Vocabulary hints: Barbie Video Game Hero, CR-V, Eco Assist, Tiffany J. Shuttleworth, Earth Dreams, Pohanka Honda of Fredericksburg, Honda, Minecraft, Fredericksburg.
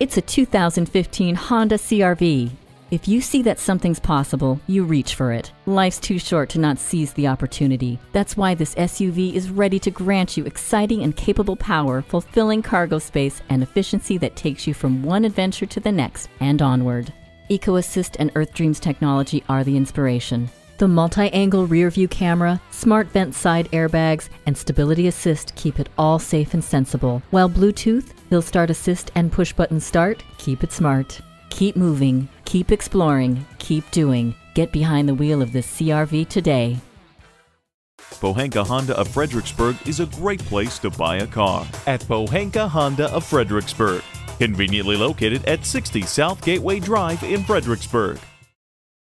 It's a 2015 Honda CR-V. If you see that something's possible, you reach for it. Life's too short to not seize the opportunity. That's why this SUV is ready to grant you exciting and capable power, fulfilling cargo space, and efficiency that takes you from one adventure to the next and onward. Eco Assist and Earth Dreams technology are the inspiration. The multi-angle rear-view camera, smart vent side airbags, and stability assist keep it all safe and sensible, while Bluetooth, hill start assist, and push-button start keep it smart. Keep moving, keep exploring, keep doing. Get behind the wheel of this CR-V today. Pohanka Honda of Fredericksburg is a great place to buy a car. At Pohanka Honda of Fredericksburg. Conveniently located at 60 South Gateway Drive in Fredericksburg.